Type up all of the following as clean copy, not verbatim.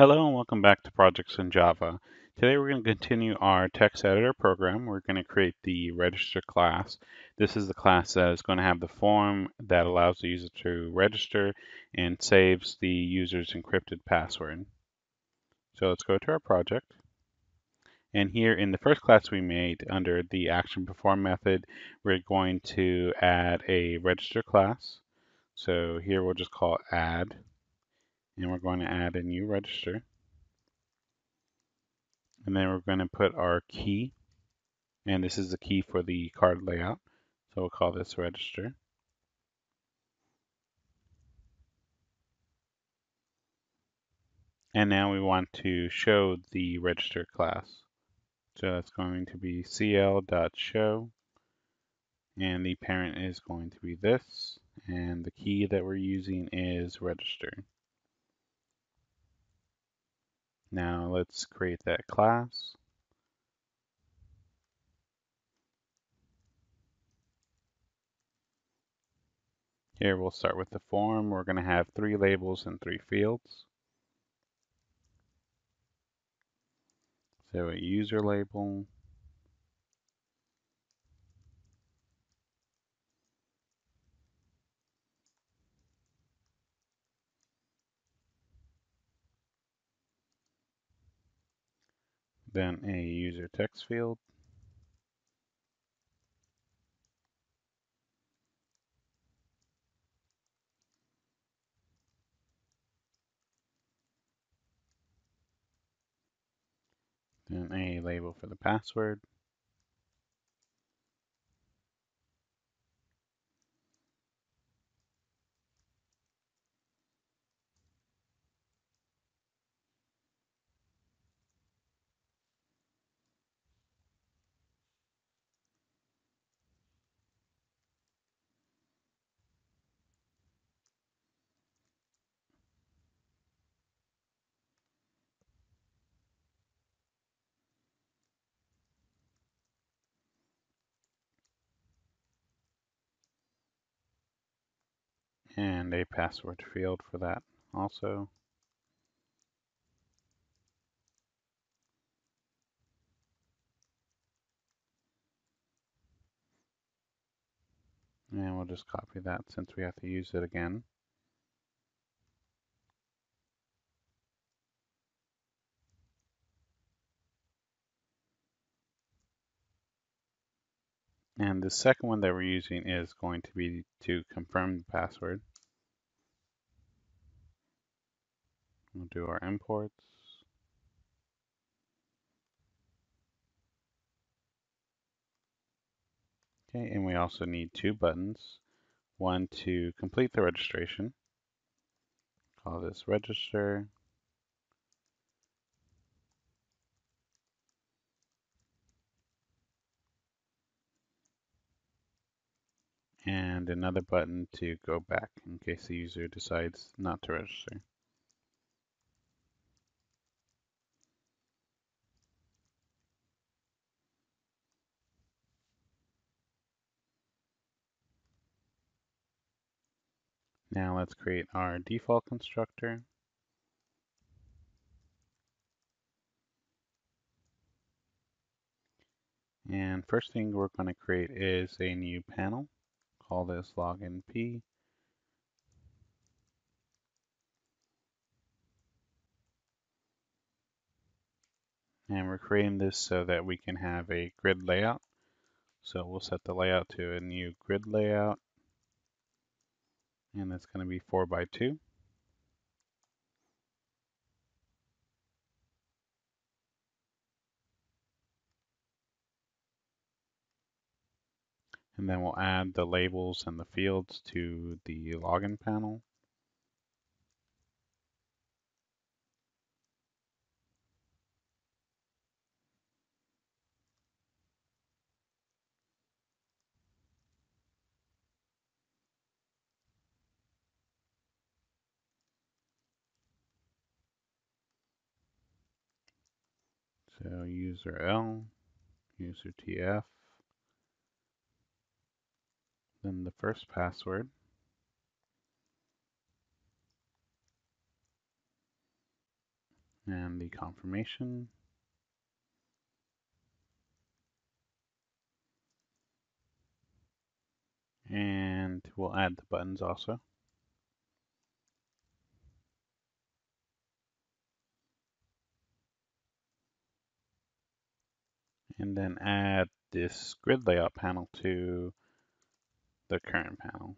Hello and welcome back to Projects in Java. Today we're going to continue our text editor program. We're going to create the register class. This is the class that is going to have the form that allows the user to register and saves the user's encrypted password. So let's go to our project. And here in the first class we made under the ActionPerform method, we're going to add a register class. So here we'll just call add. And we're going to add a new register. And then we're going to put our key. And this is the key for the card layout. So we'll call this register. And now we want to show the register class. So that's going to be cl.show. And the parent is going to be this. And the key that we're using is register. Now let's create that class. Here we'll start with the form. We're going to have 3 labels and 3 fields. So a user label, then a user text field, then a label for the password, and a password field for that also. And we'll just copy that since we have to use it again. And the second one that we're using is going to be to confirm the password. We'll do our imports. Okay, and we also need 2 buttons. One to complete the registration. Call this register. And another button to go back in case the user decides not to register. Now let's create our default constructor. And first thing we're going to create is a new panel. Call this login P. And we're creating this so that we can have a grid layout. So we'll set the layout to a new grid layout. And that's going to be 4x2. And then we'll add the labels and the fields to the login panel. So user L, user TF. Then the first password, and the confirmation. And we'll add the buttons also. And then add this grid layout panel to the current panel.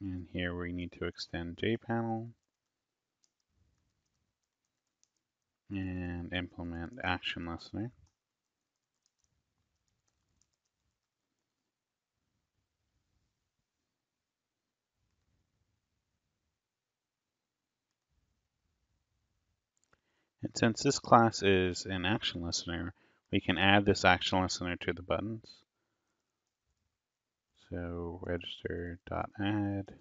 And here we need to extend JPanel and implement ActionListener. And since this class is an action listener, we can add this action listener to the buttons. So register.add.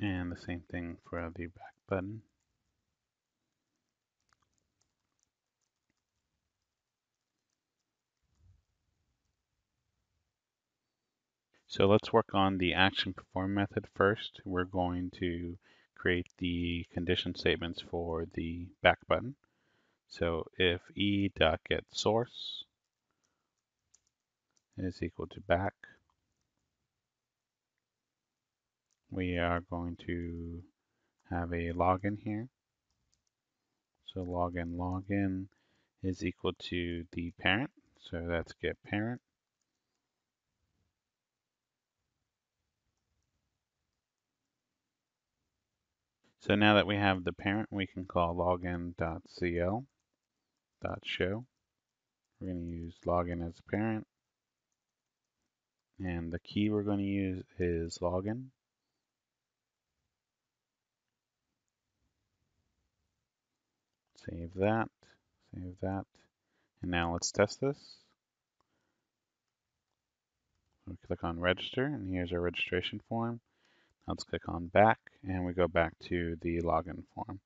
And the same thing for the back button. So let's work on the action perform method first. We're going to create the condition statements for the back button. So if e.getSource is equal to back, we are going to have a login here. So login is equal to the parent. So that's getParent. So now that we have the parent, we can call login.cl.show. We're going to use login as a parent. And the key we're going to use is login. Save that, save that. And now let's test this. We click on register, and here's our registration form. Let's click on back, and we go back to the login form.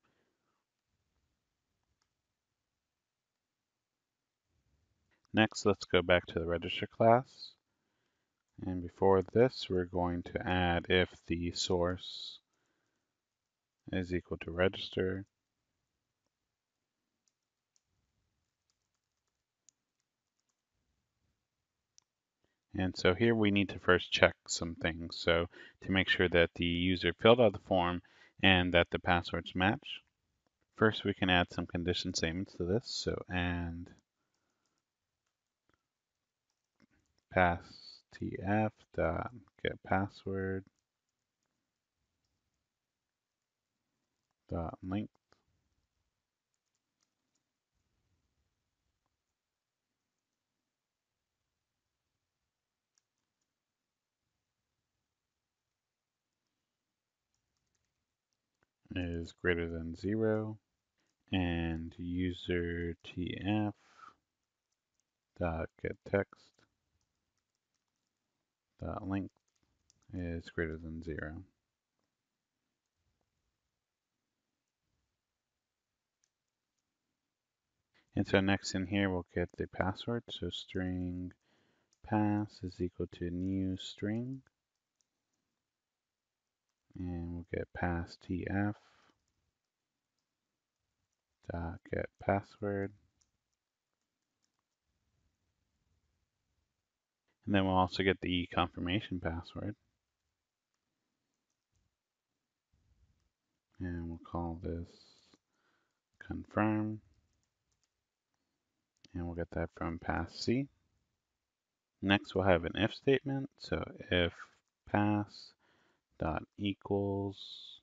Next, let's go back to the register class. And before this, we're going to add if the source is equal to register. And so here we need to first check some things. So to make sure that the user filled out the form and that the passwords match. First, we can add some condition statements to this. So and passtf.getPassword.length. is greater than 0, and user tf.getText.length is greater than 0. And so next in here we'll get the password. So string pass is equal to new string. And we'll get passtf.getPassword. And then we'll also get the confirmation password. And we'll call this confirm. And we'll get that from passc. Next, we'll have an if statement. So if pass .equals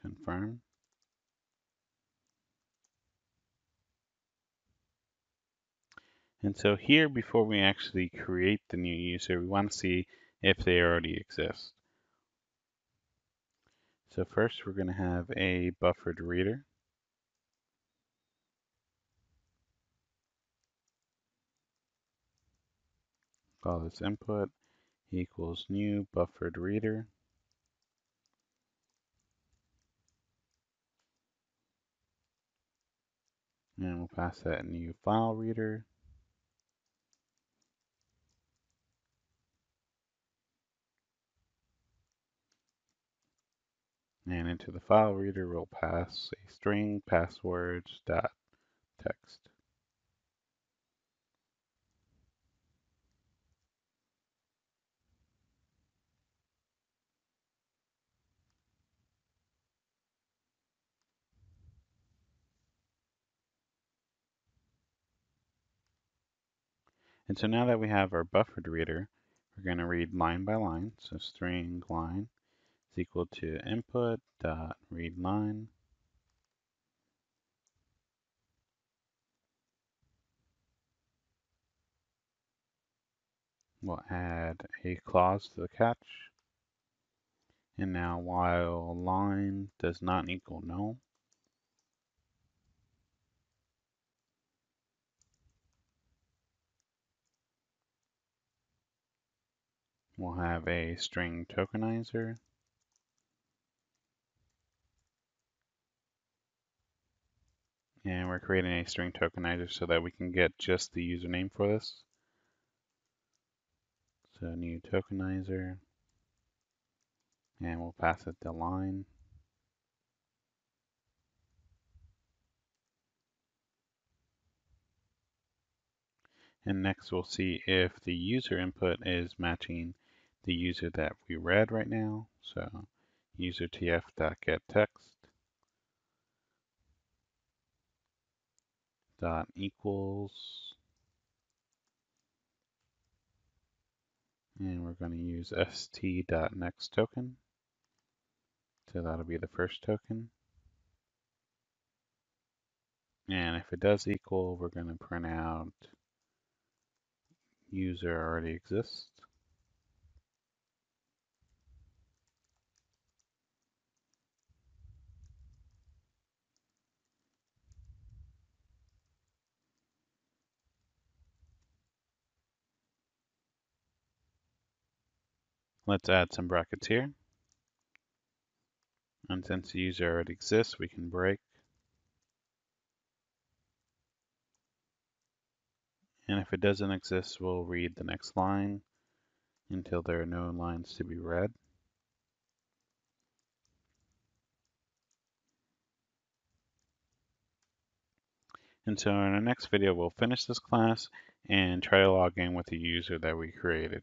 confirm. And so here, before we actually create the new user, we want to see if they already exist. So first, we're going to have a buffered reader. Call this input equals new buffered reader. and we'll pass that new file reader. And into the file reader, we'll pass a string passwords.text. And so now that we have our buffered reader, we're going to read line by line. So string line is equal to input dot read line. We'll add a clause to the catch. And now while line does not equal null, we'll have a string tokenizer. And we're creating a string tokenizer so that we can get just the username for this. So new tokenizer. And we'll pass it to line. And next we'll see if the user input is matching the user that we read right now. So user tf.getText dot equals, and we're going to use st.nextToken. So that'll be the first token. And if it does equal, we're going to print out user already exists. Let's add some brackets here. And since the user already exists, we can break. And if it doesn't exist, we'll read the next line until there are no lines to be read. And so in our next video, we'll finish this class and try to log in with the user that we created.